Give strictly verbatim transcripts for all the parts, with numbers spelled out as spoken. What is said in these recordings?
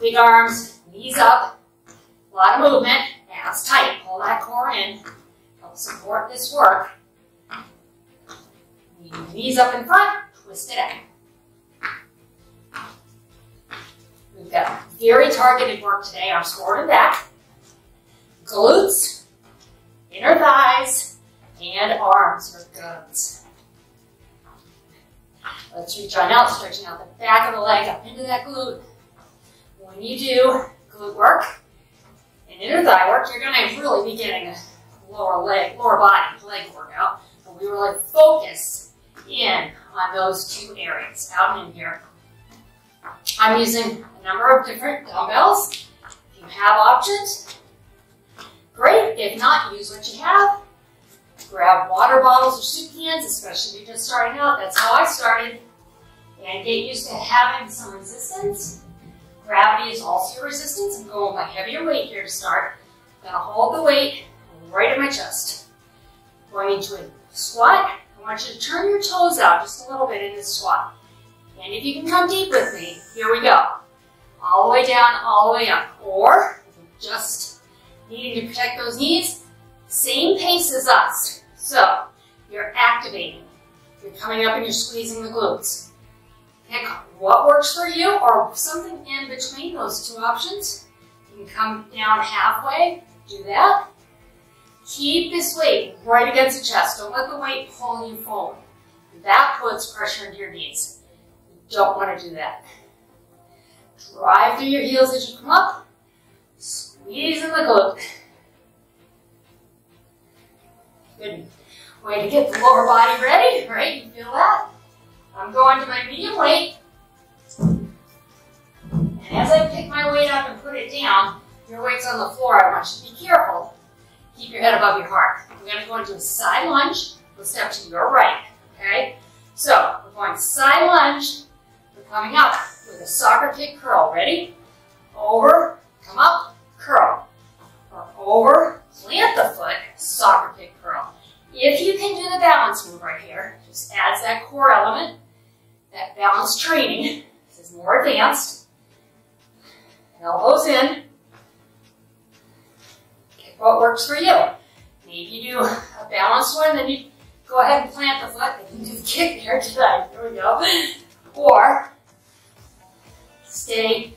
Big arms, knees up, a lot of movement, abs tight, pull that core in, help support this work. Knees up in front, twist it out. We've got very targeted work today, arms forward and back, glutes, inner thighs, and arms for guns. Let's reach on out, stretching out the back of the leg up into that glute. When you do glute work and inner thigh work, you're going to really be getting a lower leg, lower body leg workout. But we really focus in on those two areas out and in here. I'm using a number of different dumbbells. If you have options, great. If not, use what you have. Grab water bottles or soup cans, especially if you're just starting out. That's how I started. And get used to having some resistance. Gravity is also resistance. I'm going with my heavier weight here to start. I'm gonna hold the weight right at my chest. Going into a squat, I want you to turn your toes out just a little bit in this squat. And if you can come deep with me, here we go. All the way down, all the way up. Or, if you're just needing to protect those knees, same pace as us. So, you're activating. You're coming up and you're squeezing the glutes. Pick what works for you or something in between those two options. You can come down halfway, do that. Keep this weight right against the chest. Don't let the weight pull you forward. That puts pressure into your knees. You don't want to do that. Drive through your heels as you come up. Squeeze in the glute. Good way to get the lower body ready, right? You feel that? I'm going to my medium weight, and as I pick my weight up and put it down, your weight's on the floor, I want you to be careful. Keep your head above your heart. We're going to go into a side lunge, we'll step to your right, okay? So, we're going side lunge, we're coming up with a soccer kick curl, ready? Over, come up, curl, or over, plant the foot, soccer kick curl. If you can do the balance move right here, just adds that core element. That balance training, this is more advanced. Elbows in. Pick what works for you. Maybe you do a balanced one, then you go ahead and plant the foot, then you do the kick there today. Here we go. Or stay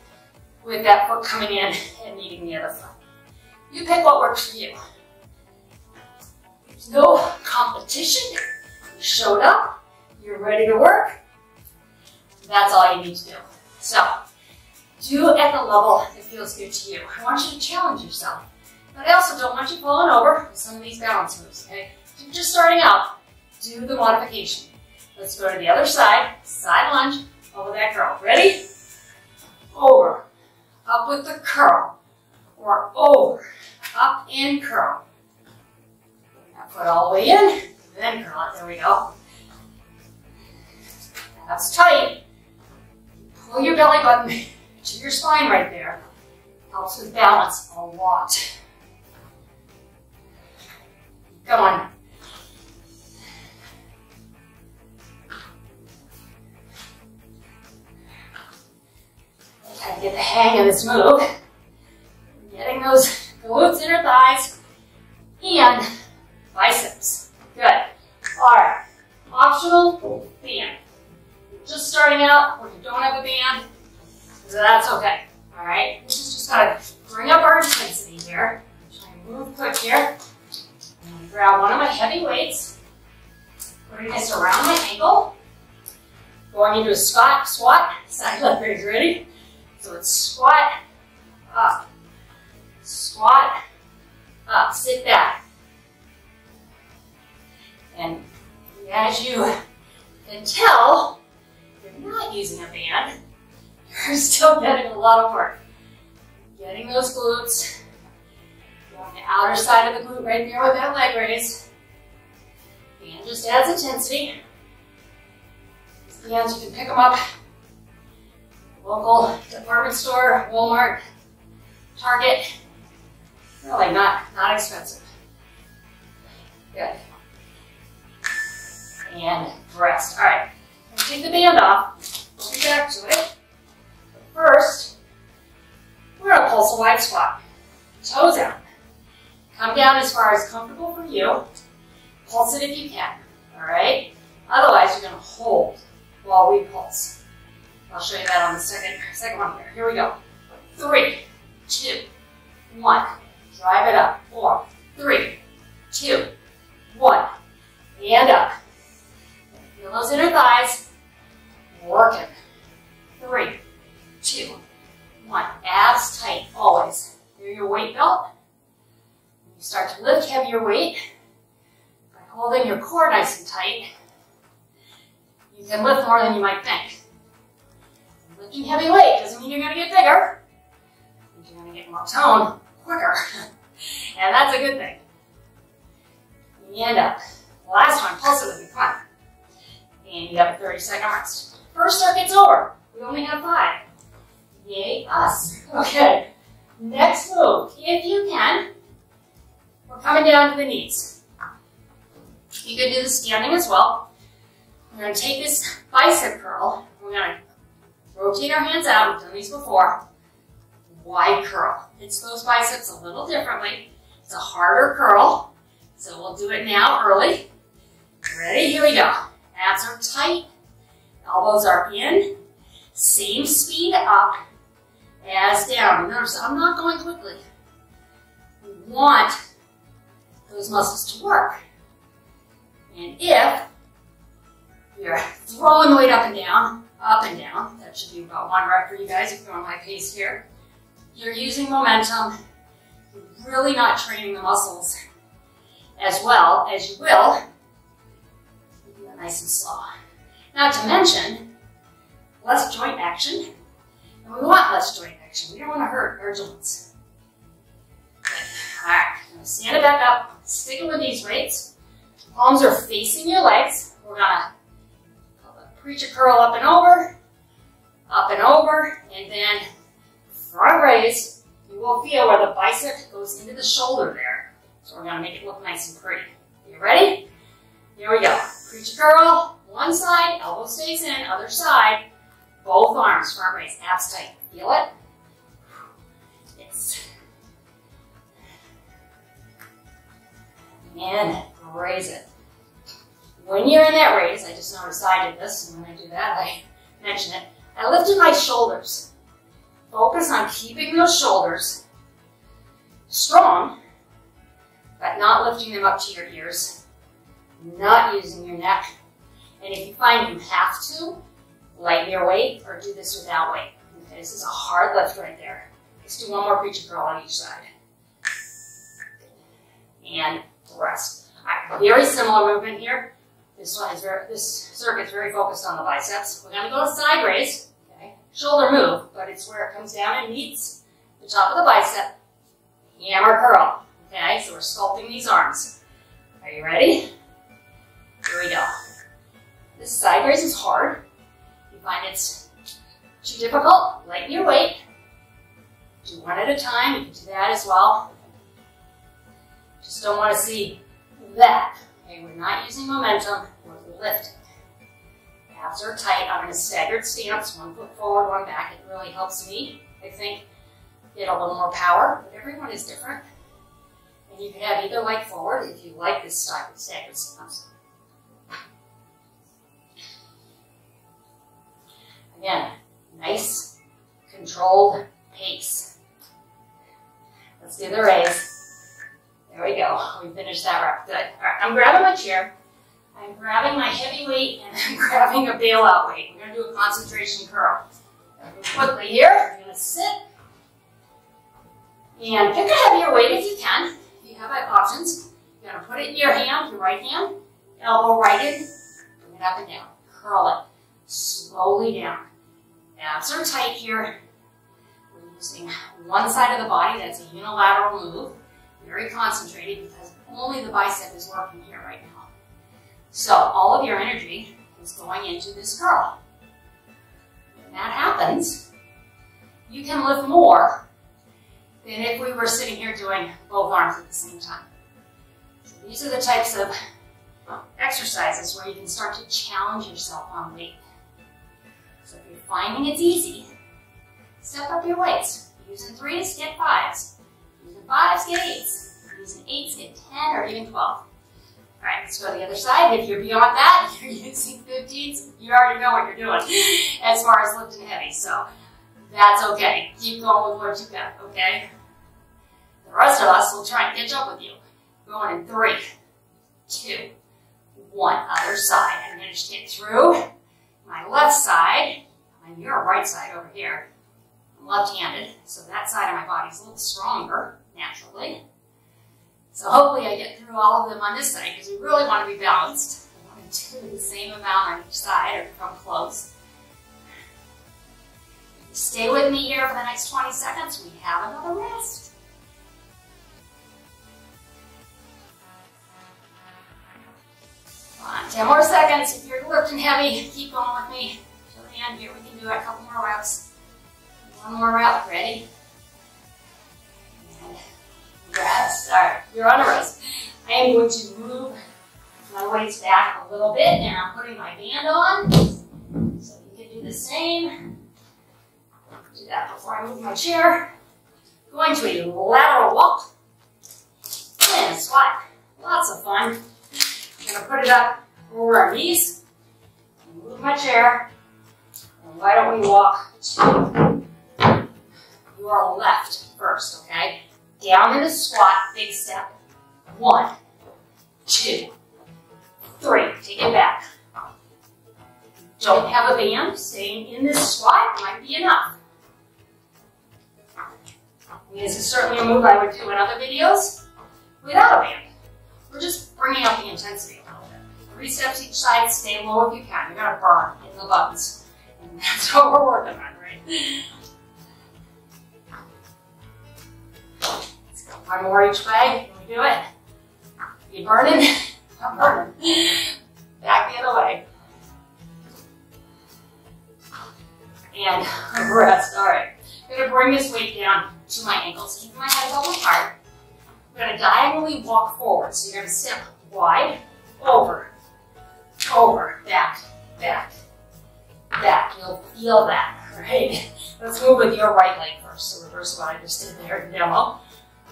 with that foot coming in and meeting the other foot. You pick what works for you. There's no competition. You showed up, you're ready to work. That's all you need to do. So, do at the level that feels good to you. I want you to challenge yourself. But I also don't want you falling over with some of these balance moves, okay? If you're just starting out, do the modification. Let's go to the other side, side lunge, over that curl. Ready? Over, up with the curl, or over, up and curl. Now put all the way in, then curl it, there we go. That's tight. Pull your belly button to your spine right there. Helps with balance a lot. Come on. Kind of get the hang of this move. Getting those glutes, inner thighs, and biceps. Good. All right. Optional band. Just starting out, or you don't have a band, so that's okay. All right, this is just gotta bring up our intensity here. Try and move quick here. I'm gonna grab one of my heavy weights, put this around my ankle. Going into a squat, squat, side leg raise, ready? So it's squat, up, squat, up, sit back. And as you can tell, not using a band, you're still getting a lot of work. Getting those glutes, on the outer side of the glute right there with that leg raise. Band just adds intensity. These bands, you can pick them up, local department store, Walmart, Target, really not, not expensive. Good. And rest, all right. Take the band off, we'll get back to it. But first, we're gonna pulse a wide squat. Toes out. Come down as far as comfortable for you. Pulse it if you can, all right? Otherwise, you're gonna hold while we pulse. I'll show you that on the second, second one here. Here we go. Three, two, one. Drive it up. Four, three, two, one. And up. Feel those inner thighs. Working. Three, two, one. Abs tight, always. Through your weight belt. You start to lift heavier weight by holding your core nice and tight. You can lift more than you might think. Lifting heavy weight doesn't mean you're going to get bigger. It means you're going to get more tone quicker. And that's a good thing. And up. Last one, pulse it with me, come on. And you have a thirty second rest. First circuit's over. We only have five. Yay, us. Okay. Next move, if you can, we're coming down to the knees. You could do the standing as well. We're going to take this bicep curl. We're going to rotate our hands out. We've done these before. Wide curl. It's those biceps a little differently. It's a harder curl. So we'll do it now early. Ready? Here we go. Abs are tight. Elbows are in. Same speed up as down. Notice I'm not going quickly. We want those muscles to work. And if you're throwing the weight up and down, up and down, that should be about one rep for you guys if you're on my pace here. You're using momentum. You're really not training the muscles as well as you will. You do it nice and slow. Not to mention, less joint action. And we want less joint action. We don't want to hurt our joints. All right. Stand it back up, sticking with these weights. Palms are facing your legs. We're gonna preacher curl up and over, up and over, and then front raise. You will feel where the bicep goes into the shoulder there. So we're gonna make it look nice and pretty. You ready? Here we go. Preacher curl, one side, elbow stays in, other side, both arms, front raise, abs tight. Feel it? It's and raise it. When you're in that raise, I just noticed I did this, and when I do that, I mention it. I lifted my shoulders. Focus on keeping those shoulders strong, but not lifting them up to your ears, not using your neck. And if you find you have to, lighten your weight or do this without weight. Okay, this is a hard lift right there. Let's do one more preacher curl on each side. And rest. All right, very similar movement here. This one is very, this circuit's very focused on the biceps. We're going to go to side raise, okay? Shoulder move, but it's where it comes down and meets the top of the bicep. Hammer curl, okay? So we're sculpting these arms. Are you ready? Here we go. This side raise is hard. If you find it's too difficult, lighten your weight. Do one at a time. You can do that as well. Just don't want to see that. Okay, we're not using momentum, we're lifting. Abs are tight. I'm in a staggered stance, one foot forward, one back. It really helps me, I think, get a little more power, but everyone is different. And you can have either leg forward if you like this style of staggered stance. Again, nice, controlled pace. Let's do the raise. There we go. We finished that rep. Good. All right. I'm grabbing my chair. I'm grabbing my heavy weight and I'm grabbing a bailout weight. We're going to do a concentration curl. Quickly here. You're going to sit and pick a heavier weight if you can. If you have options. You're going to put it in your hand, your right hand, elbow right in, bring it up and down. Curl it slowly down. Abs are tight here. We're using one side of the body. That's a unilateral move. Very concentrated because only the bicep is working here right now. So all of your energy is going into this curl. When that happens, you can lift more than if we were sitting here doing both arms at the same time. So these are the types of exercises where you can start to challenge yourself on weight. So if you're finding it's easy, step up your weights. Using threes, get fives. Using fives, get eights. Using eights, get ten or even twelve. Alright, let's go to the other side. If you're beyond that, you're using fifteens, you already know what you're doing as far as lifting heavy. So that's okay. Keep going with what you've got, okay? The rest of us will try and catch up with you. Going in three, two, one. Other side. I'm going to just get through my left side. And your right side over here. I'm left-handed, so that side of my body's a little stronger, naturally. So hopefully I get through all of them on this side, because we really want to be balanced. I want to do the same amount on each side, or come close. Stay with me here for the next twenty seconds. We have another rest. ten more seconds. If you're lifting heavy, keep going with me. Till the end here, we can do a couple more reps. One more rep. Ready? And rest. Alright, you're on a rest. I am going to move my weights back a little bit, and I'm putting my band on. So you can do the same. Do that before I move my chair. Going to a lateral walk and a squat. Lots of fun. I'm going to put it up over our knees, move my chair, and why don't we walk to your left first, okay? Down in the squat, big step. One, two, three. Take it back. Don't have a band, staying in this squat might be enough. This is certainly a move I would do in other videos without a band. We're just bringing up the intensity a little bit. Three steps each side, stay low if you can. You're gonna burn in the buttons. And that's what we're working on, right? Let's go one more each way. Can we do it? You burning? I'm burning. Back the other way. And rest, all right. I'm gonna bring this weight down to my ankles. Keep my head level apart. We're going to diagonally walk forward. So you're going to step wide, over, over, back, back, back. You'll feel that, right? Let's move with your right leg first. So reverse what I just did there, demo.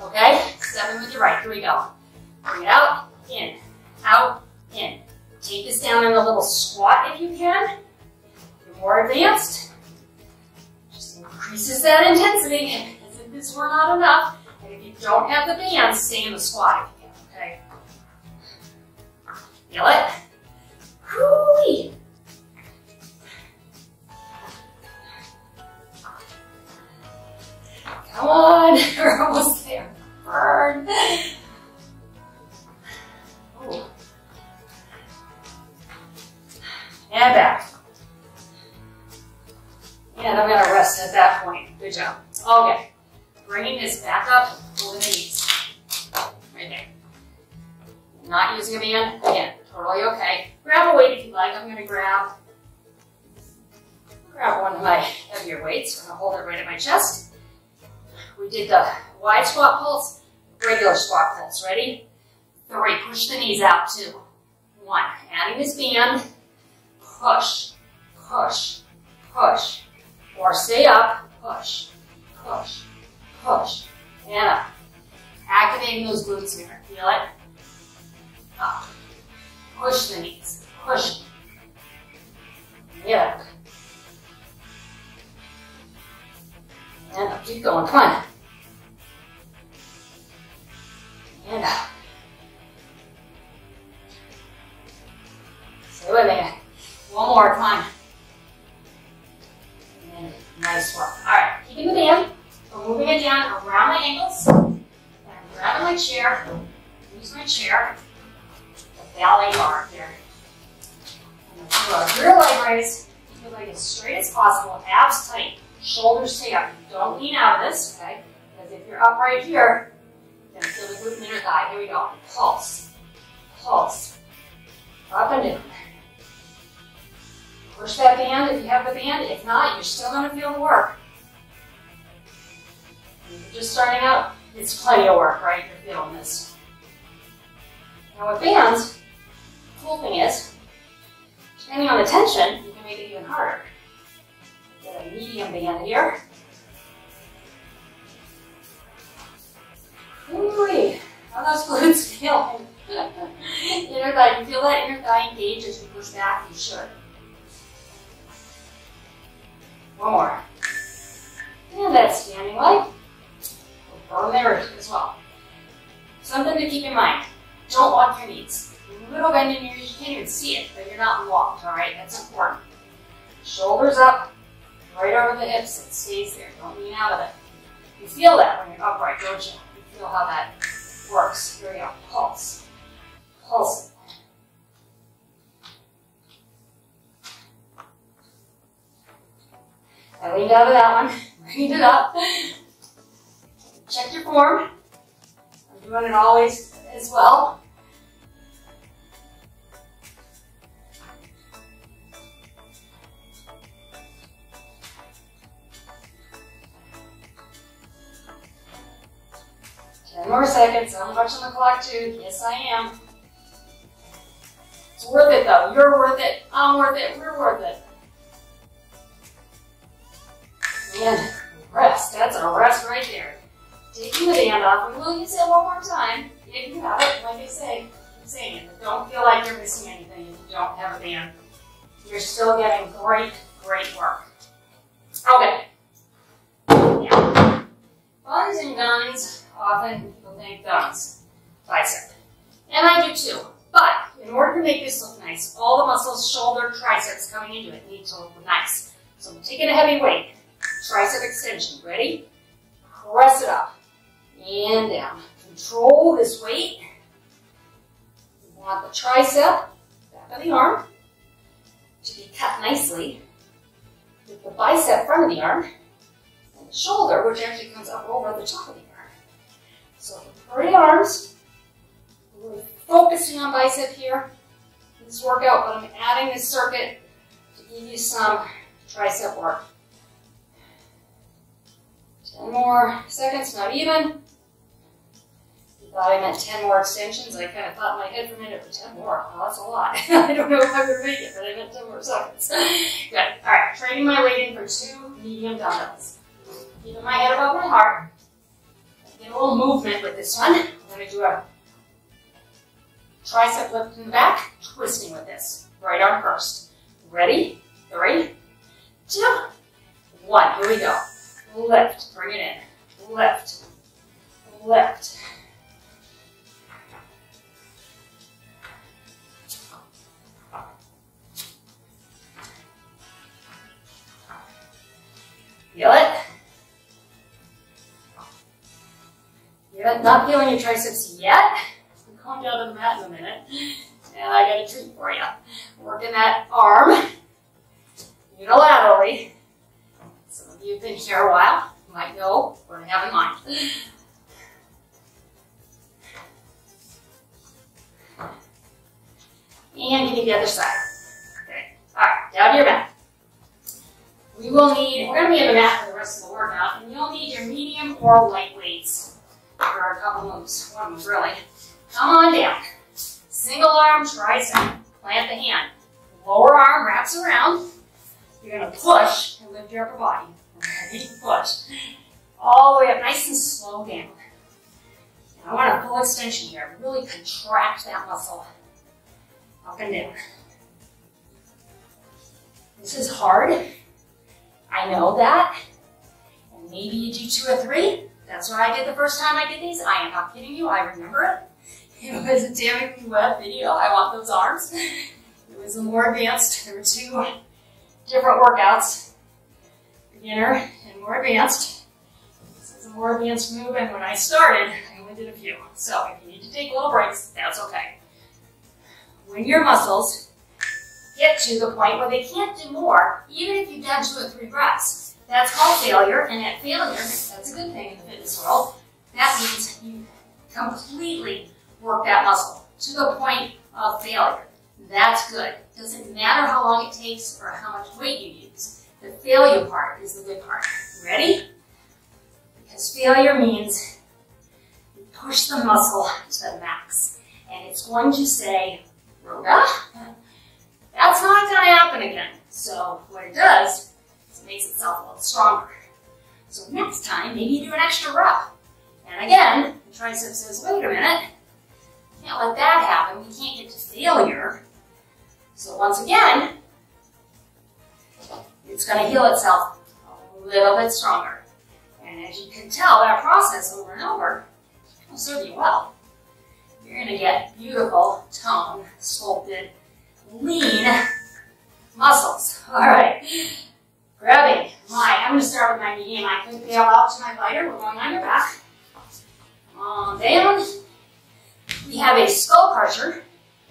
Okay? Stepping with your right. Here we go. Bring it out, in, out, in. Take this down in a little squat if you can. You're more advanced. Just increases that intensity as if this were not enough. If you don't have the band, stay in the squat if you can, okay? Feel it? Whoo-wee! Come on, we're almost there. Burn! Ooh. And back. And I'm going to rest at that point. Good job. Okay. Bringing this back up, holding the knees. Right there. Not using a band, again, totally okay. Grab a weight if you like. I'm gonna grab, grab one of my heavier weights. I'm gonna hold it right at my chest. We did the wide squat pulse, regular squat pulse. Ready? Three, push the knees out, two, one. Adding this band, push, push, push. Or stay up, push, push. Push, and up. Activating those glutes here, feel it? Up. Push the knees, push. And up. And up, keep going, come on. And up. Stay with me. One more, come on. And nice work. All right, keeping the band. I'm moving it down around my ankles, and I'm grabbing my chair, use my chair, the ballet bar here. I'm going to do a rear leg raise, keep your leg as straight as possible, abs tight, shoulders stay up. You don't lean out of this, okay? Because if you're up right here, then feel the glute in your thigh. Here we go. Pulse, pulse, up and down. Push that band if you have the band. If not, you're still going to feel the work. Just starting out, it's plenty of work, right? You're feeling this. Now with bands, the cool thing is, depending on the tension, you can make it even harder. knee in the end here. Ooh, how those glutes feel. Inner thigh, you feel that inner thigh engage as you push back, you should. One more. And that standing leg will burn their root as well. Something to keep in mind. Don't lock your knees. A little bend in your knees, you can't even see it, but you're not locked, all right? That's important. Shoulders up, right over the hips, it stays there. Don't lean out of it. You feel that when you're upright, don't you? You feel how that works. Here we go. Pulse. Pulse. I leaned out of that one, leaned it up. Check your form. I'm doing it always as well. ten more seconds, I'm watching the clock too. Yes, I am. It's worth it though. You're worth it. I'm worth it. We're worth it. And rest. That's a rest right there. Taking the band off, and we'll use it one more time. If you have it, like I say, I'm saying it, but don't feel like you're missing anything if you don't have a band. You're still getting great, great work. Okay. Now, buns and guns, often people think guns, bicep. And I do too. But in order to make this look nice, all the muscles, shoulder, triceps coming into it need to look nice. So I'm taking a heavy weight. Tricep extension. Ready? Press it up and down. Control this weight. You want the tricep, back of the arm, to be cut nicely with the bicep front of the arm and the shoulder, which actually comes up over the top of the arm. So three arms. We're focusing on bicep here in this workout, but I'm adding this circuit to give you some tricep work. ten more seconds, not even. You thought I meant ten more extensions. I kind of thought in my head for a minute, but ten more, well, that's a lot. I don't know if I'm going to make it, but I meant ten more seconds. Good. All right, training my weight in for two medium dumbbells. Keeping my head above my heart. Get a little movement with this one. I'm going to do a tricep lift in the back, twisting with this. Right arm first. Ready? Three, two, one. Here we go. Lift, bring it in, lift, lift. Feel it? You're not feeling your triceps yet? I'm going down to the mat in a minute. And I got a treat for you. Working that arm unilaterally. Some of you have been here a while, you might know what I have in mind. And you do the other side. Okay. Alright, down to your mat. We will need, we're going to be on the mat for the rest of the workout, and you'll need your medium or light weights. There are a couple moves, one move really. Come on down. Single arm tricep. Plant the hand. Lower arm wraps around. You're going to push and lift your upper body. Ready? Push. All the way up, nice and slow down. Now I want a full extension here. Really contract that muscle. Up and down. This is hard. I know that. And maybe you do two or three. That's what I did the first time I did these. I am not kidding you. I remember it. It was a damn web video. I want those arms. It was a more advanced. There were two different workouts, beginner and more advanced. This is a more advanced move, and when I started, I only did a few. So if you need to take little breaks, that's okay. When your muscles get to the point where they can't do more, even if you've done two or three breaths, that's called failure, and at failure, that's a good thing in the fitness world, that means you completely work that muscle to the point of failure. That's good. Doesn't matter how long it takes or how much weight you use. The failure part is the good part. Ready? Because failure means you push the muscle to the max. And it's going to say, Rhoda, that's not going to happen again. So what it does is it makes itself a little extra rough. And again, the tricep says, wait a minute, can't let that happen. We can't get to failure. So once again, it's going to heal itself a little bit stronger. And as you can tell, that process over and over will serve you well. You're going to get beautiful, toned, sculpted, lean muscles. All right. Grabbing my, I'm going to start with my knee, and I can bail out to my glider. We're going on your back. Come on down. We have a skull crusher.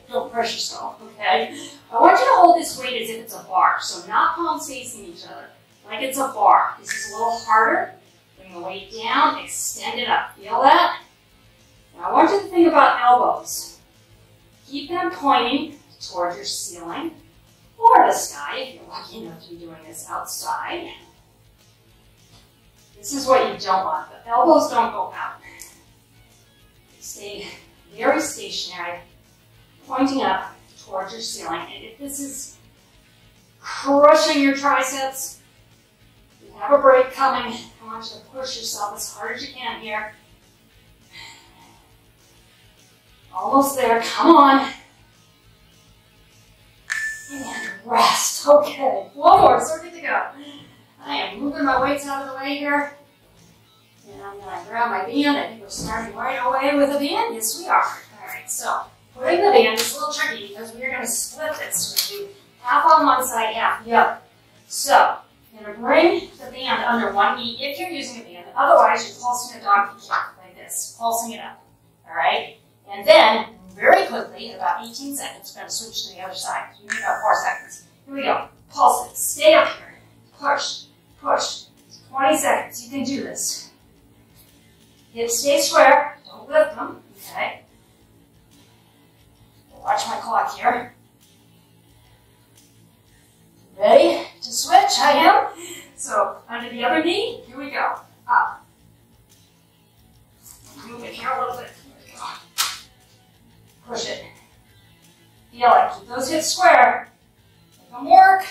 Don't crush yourself, okay? I want you to hold this weight as if it's a bar, so not palms facing each other, like it's a bar. This is a little harder. Bring the weight down, extend it up. Feel that? Now I want you to think about elbows. Keep them pointing towards your ceiling or the sky, if you're lucky enough to be doing this outside. This is what you don't want. The elbows don't go out. Stay very stationary, pointing up towards your ceiling. And if this is crushing your triceps, you have a break coming. I want you to push yourself as hard as you can here. Almost there, come on. And rest, okay. One more circuit to go. I am moving my weights out of the way here. And I'm gonna grab my band. I think we're starting right away with a band. Yes, we are. All right, so putting the band is a little tricky because we're gonna split this. We're gonna do half on one side, half the other. So, I'm gonna bring the band under one knee if you're using a band. Otherwise, you're pulsing a donkey kick like this, pulsing it up, all right? And then, very quickly, about eighteen seconds, we're gonna switch to the other side. You need about four seconds. Here we go, pulse it, stay up here, push, push, twenty seconds, you can do this. Hips stay square, don't lift them, okay? Watch my clock here. Ready to switch, I am. So, under the other knee, here we go, up. Move it here a little bit, here we go. Push it. Feel it, keep those hips square. Let them work.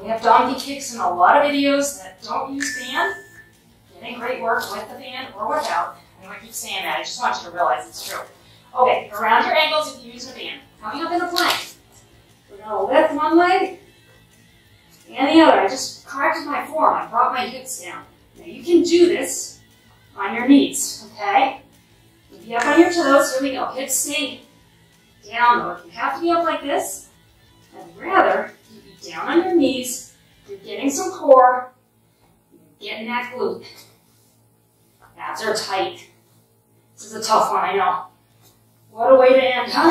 We have donkey kicks in a lot of videos that don't use band. Getting great work with the band or without. I know I keep saying that, I just want you to realize it's true. Okay, around your ankles if you use a band. Coming up in a plank. We're gonna lift one leg and the other. I just corrected my form, I brought my hips down. Now you can do this on your knees, okay? You'll be up on your toes, here we go. Hips stay down, or if you have to be up like this, I'd rather down on your knees, you're getting some core, you're getting that glute. Abs are tight. This is a tough one, I know. What a way to end, huh?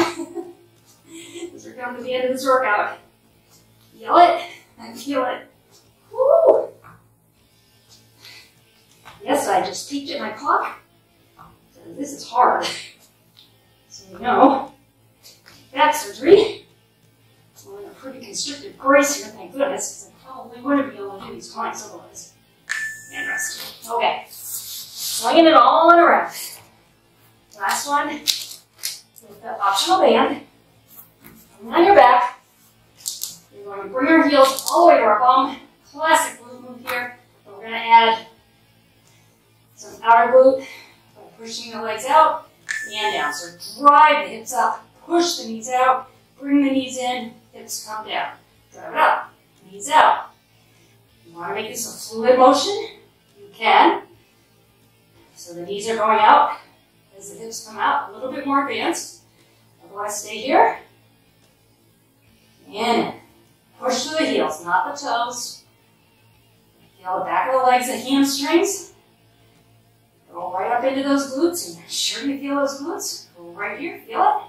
As we're coming to the end of this workout. Feel it, I feel it. Woo! Yes, I just peeked at my clock. This is hard. So you know, back surgery. Well, in a pretty constricted brace here, thank goodness, because I probably wouldn't be able to do these planks otherwise. And rest. Okay. Swinging it all in a wrap. Last one with the optional band. Coming on your back. You're going to bring your heels all the way to our bum. Classic glute move here. But we're going to add some outer glute by pushing the legs out and down. So drive the hips up, push the knees out, bring the knees in. Hips come down, drive it up, knees out. You want to make this a fluid motion? You can. So the knees are going out as the hips come out, a little bit more advanced. Otherwise, stay here. And push through the heels, not the toes. Feel the back of the legs, the hamstrings. Go right up into those glutes, and you're sure you feel those glutes. Go right here, feel it.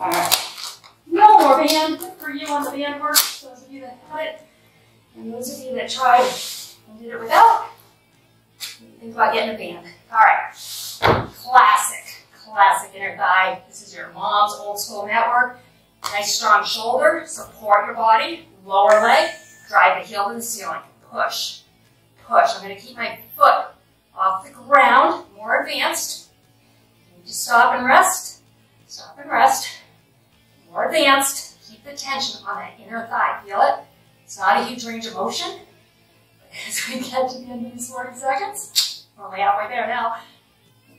All right, no more band. Good for you on the band work, those of you that had it, and those of you that tried and did it without, think about getting a band. All right, classic, classic inner thigh. This is your mom's old school mat work. Nice strong shoulder, support your body, lower leg, drive the heel to the ceiling, push, push. I'm gonna keep my foot off the ground, more advanced, you need to stop and rest, stop and rest. More advanced, keep the tension on that inner thigh, feel it? It's not a huge range of motion, but as we get to the end of these forty seconds, we're only halfway there now,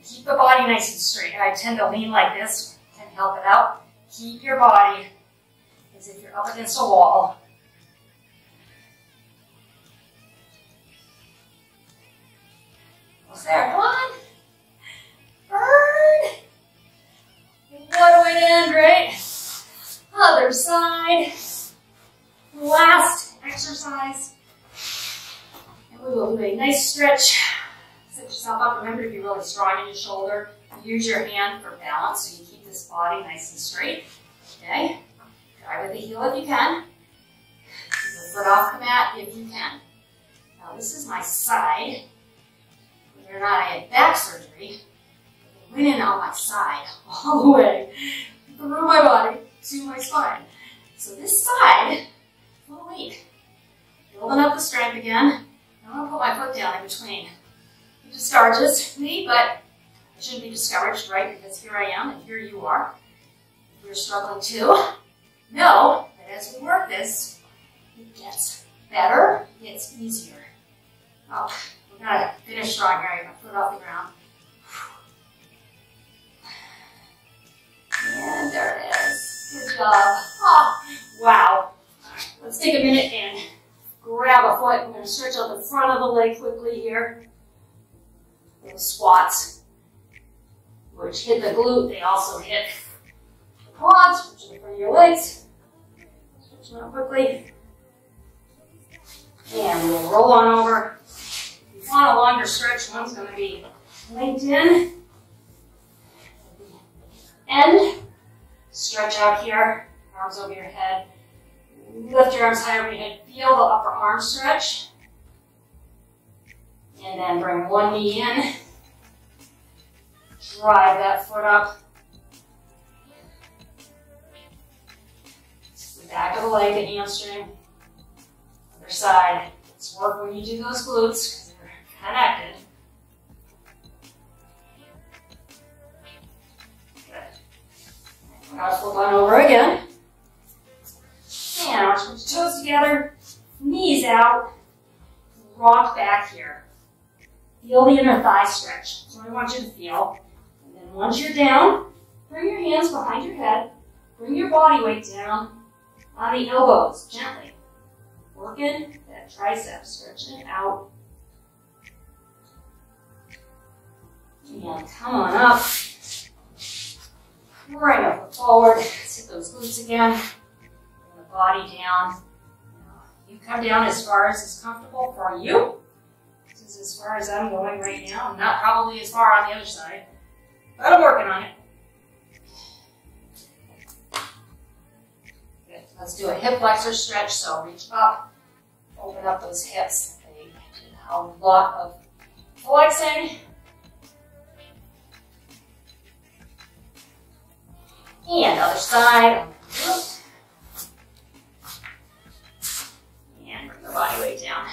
keep the body nice and straight. I tend to lean like this, can help it out. Keep your body as if you're up against a wall. Almost there, come on. Burn. What a way to end, right? Other side. Last exercise. And we will do a nice stretch. Set yourself up. Remember to be really strong in your shoulder. Use your hand for balance so you keep this body nice and straight. Okay? Try with the heel if you can. Keep the foot off the mat if you can. Now this is my side. Whether or not I had back surgery, I went in on my side all the way through my body to my spine. So this side, a little weak. Building up the strength again. I'm going to put my foot down in between. It discharges me, but I shouldn't be discouraged, right? Because here I am and here you are. If you're struggling too, know that as we work this, it gets better, it gets easier. Up. We're going to finish strong here. I got my foot off the ground. And there it is. Good job. Oh, wow. Let's take a minute and grab a foot. We're going to stretch out the front of the leg quickly here. Little squats, which hit the glute. They also hit the quads, which are the front of your legs. Stretch them out quickly. And we'll roll on over. If you want a longer stretch, one's going to be linked in. End. Stretch out here. Arms over your head. Lift your arms high over your head. Feel the upper arm stretch. And then bring one knee in. Drive that foot up. The back of the leg, the hamstring. Other side. Let's work when you do those glutes because they're connected. Good. Now flip on over again. And arms with your toes together. Knees out. Rock back here. Feel the inner thigh stretch. That's what I want you to feel. And then once you're down, bring your hands behind your head. Bring your body weight down on the elbows, gently. Working that tricep, stretching it out. And come on up. Right up forward. Let's hit those glutes again. Bring the body down. You come down as far as is comfortable for you. This is as far as I'm going right now. I'm not probably as far on the other side, but I'm working on it. Good. Let's do a hip flexor stretch. So reach up, open up those hips. They do a lot of flexing. And other side. And bring the body weight down.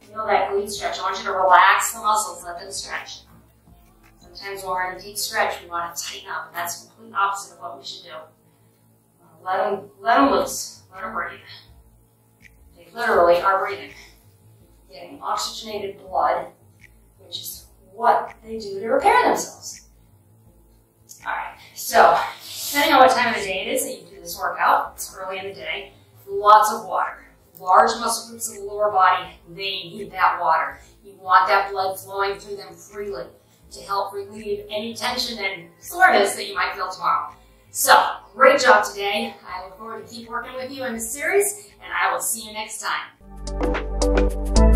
Feel that glute stretch. I want you to relax the muscles, let them stretch. Sometimes when we're in a deep stretch, we want to tighten up, and that's the complete opposite of what we should do. Let them, let them loose, let them breathe. They literally are breathing. Getting oxygenated blood, which is what they do to repair themselves. Alright, so depending on what time of the day it is that you do this workout, it's early in the day, lots of water. Large muscle groups of the lower body, they need that water. You want that blood flowing through them freely to help relieve any tension and soreness that you might feel tomorrow. So, great job today. I look forward to keep working with you in this series, and I will see you next time.